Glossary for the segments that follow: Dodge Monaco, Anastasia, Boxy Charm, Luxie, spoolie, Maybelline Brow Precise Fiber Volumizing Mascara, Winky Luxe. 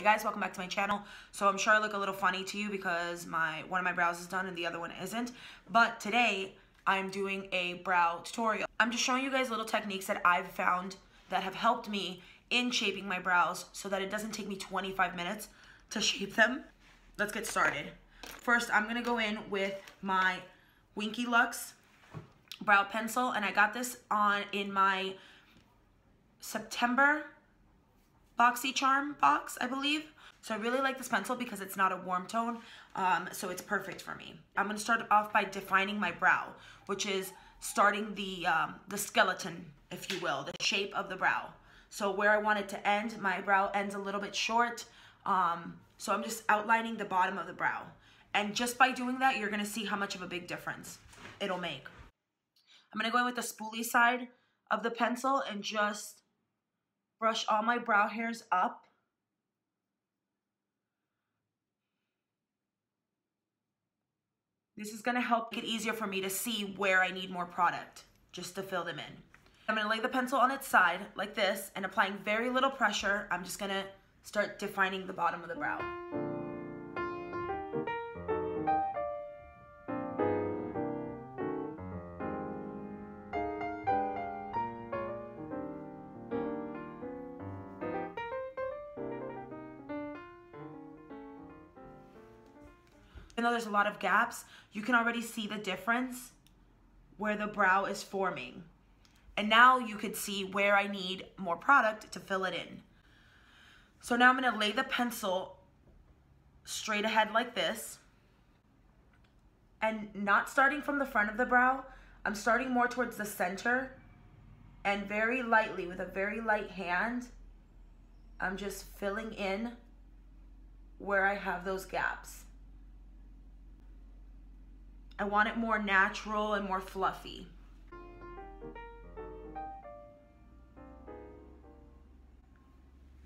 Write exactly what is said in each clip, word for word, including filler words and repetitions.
Hey guys, welcome back to my channel. So I'm sure I look a little funny to you because my one of my brows is done and the other one isn't, but today I'm doing a brow tutorial. I'm just showing you guys little techniques that I've found that have helped me in shaping my brows so that it doesn't take me twenty-five minutes to shape them. Let's get started. First, I'm gonna go in with my Winky Luxe brow pencil, and I got this on in my September Boxy Charm box, I believe. So I really like this pencil because it's not a warm tone, um, so it's perfect for me. I'm gonna start off by defining my brow, which is starting the, um, the skeleton, if you will, the shape of the brow. So where I want it to end, my brow ends a little bit short, um, so I'm just outlining the bottom of the brow. And just by doing that, you're gonna see how much of a big difference it'll make. I'm gonna go in with the spoolie side of the pencil and just brush all my brow hairs up. This is gonna help make it easier for me to see where I need more product, just to fill them in. I'm gonna lay the pencil on its side like this, and applying very little pressure, I'm just gonna start defining the bottom of the brow. Even though there's a lot of gaps, you can already see the difference where the brow is forming. And now you could see where I need more product to fill it in. So now I'm gonna lay the pencil straight ahead like this. And not starting from the front of the brow, I'm starting more towards the center, and very lightly, with a very light hand, I'm just filling in where I have those gaps. I want it more natural and more fluffy.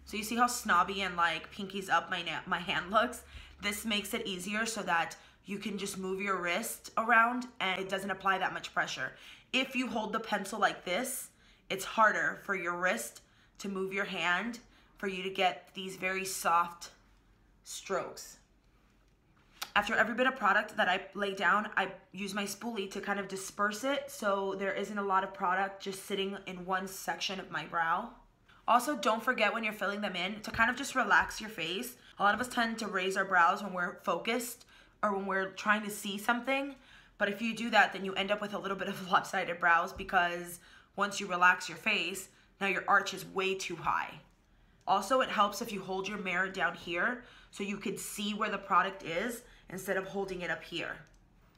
So you see how snobby and like pinkies up my, my hand looks? This makes it easier so that you can just move your wrist around and it doesn't apply that much pressure. If you hold the pencil like this, it's harder for your wrist to move your hand for you to get these very soft strokes. After every bit of product that I lay down, I use my spoolie to kind of disperse it so there isn't a lot of product just sitting in one section of my brow. Also, don't forget when you're filling them in to kind of just relax your face. A lot of us tend to raise our brows when we're focused or when we're trying to see something, but if you do that, then you end up with a little bit of lopsided brows because once you relax your face, now your arch is way too high. Also, it helps if you hold your mirror down here so you could see where the product is instead of holding it up here.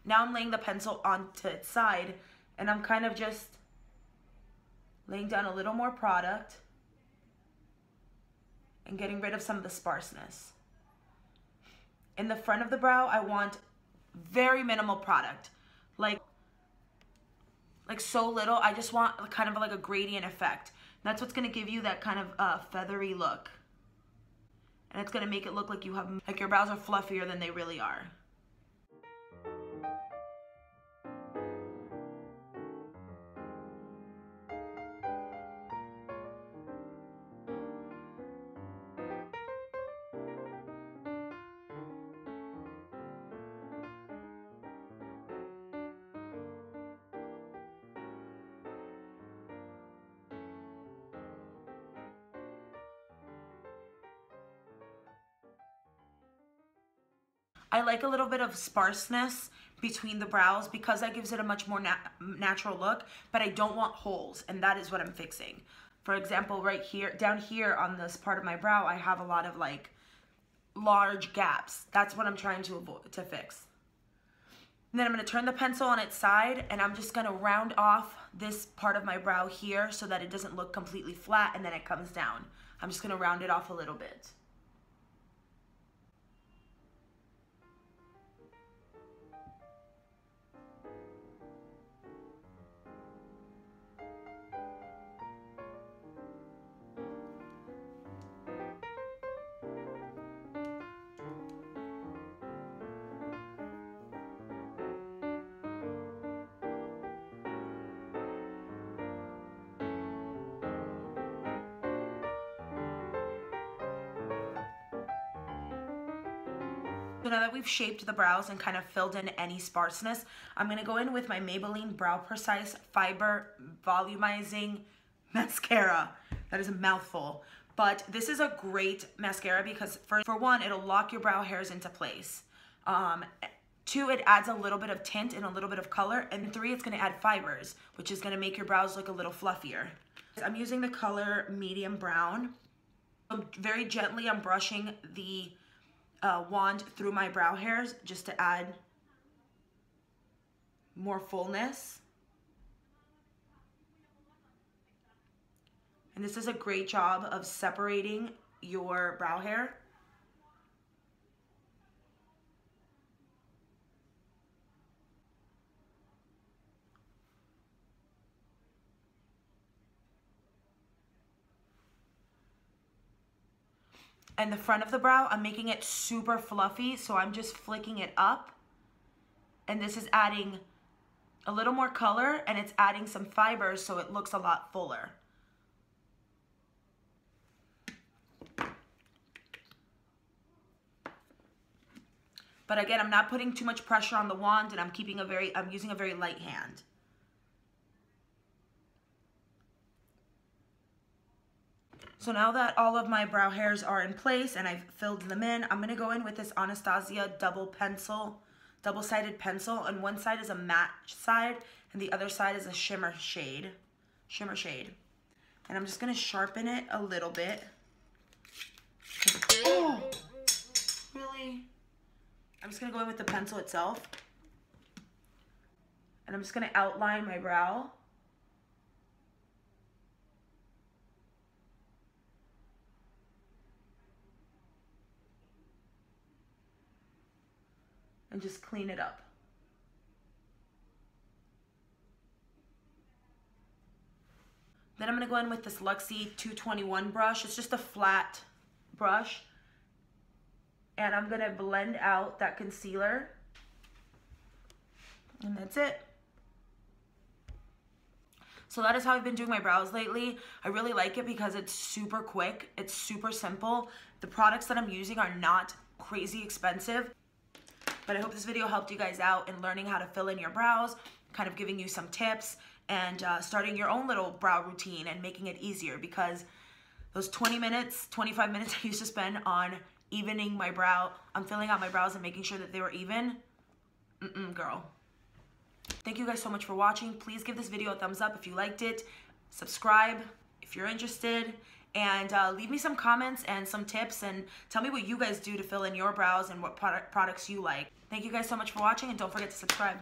Now I'm laying the pencil onto its side, and I'm kind of just laying down a little more product and getting rid of some of the sparseness. In the front of the brow, I want very minimal product. Like, like so little, I just want kind of like a gradient effect. That's what's gonna give you that kind of uh, feathery look. And it's gonna make it look like you have, like your brows are fluffier than they really are. I like a little bit of sparseness between the brows because that gives it a much more nat natural look, but I don't want holes, and that is what I'm fixing. For example, right here, down here on this part of my brow, I have a lot of like large gaps. That's what I'm trying to avoid, to fix. And then I'm gonna turn the pencil on its side, and I'm just gonna round off this part of my brow here so that it doesn't look completely flat and then it comes down. I'm just gonna round it off a little bit. So now that we've shaped the brows and kind of filled in any sparseness, I'm going to go in with my Maybelline Brow Precise Fiber Volumizing Mascara. That is a mouthful. But this is a great mascara because for, for one, it'll lock your brow hairs into place. Um, two, it adds a little bit of tint and a little bit of color. And three, it's going to add fibers, which is going to make your brows look a little fluffier. I'm using the color medium brown. I'm very gently, I'm brushing the uh, wand through my brow hairs just to add more fullness. And this is a great job of separating your brow hair. And the front of the brow, I'm making it super fluffy, so I'm just flicking it up. And this is adding a little more color, and it's adding some fibers, so it looks a lot fuller. But again, I'm not putting too much pressure on the wand, and I'm keeping a very, I'm using a very light hand. So now that all of my brow hairs are in place and I've filled them in, I'm going to go in with this Anastasia double pencil, double-sided pencil. And one side is a matte side and the other side is a shimmer shade, shimmer shade. And I'm just going to sharpen it a little bit. Oh, really? I'm just going to go in with the pencil itself. And I'm just going to outline my brow. And just clean it up. Then I'm going to go in with this Luxie two twenty-one brush. It's just a flat brush. And I'm going to blend out that concealer. And that's it. So that is how I've been doing my brows lately. I really like it because it's super quick. It's super simple. The products that I'm using are not crazy expensive. But I hope this video helped you guys out in learning how to fill in your brows, kind of giving you some tips, and uh, starting your own little brow routine and making it easier, because those twenty minutes, twenty-five minutes I used to spend on evening my brow, I'm filling out my brows and making sure that they were even, mm-mm, girl. Thank you guys so much for watching. Please give this video a thumbs up if you liked it. Subscribe if you're interested. And uh, leave me some comments and some tips, and tell me what you guys do to fill in your brows and what product products you like. Thank you guys so much for watching, and don't forget to subscribe.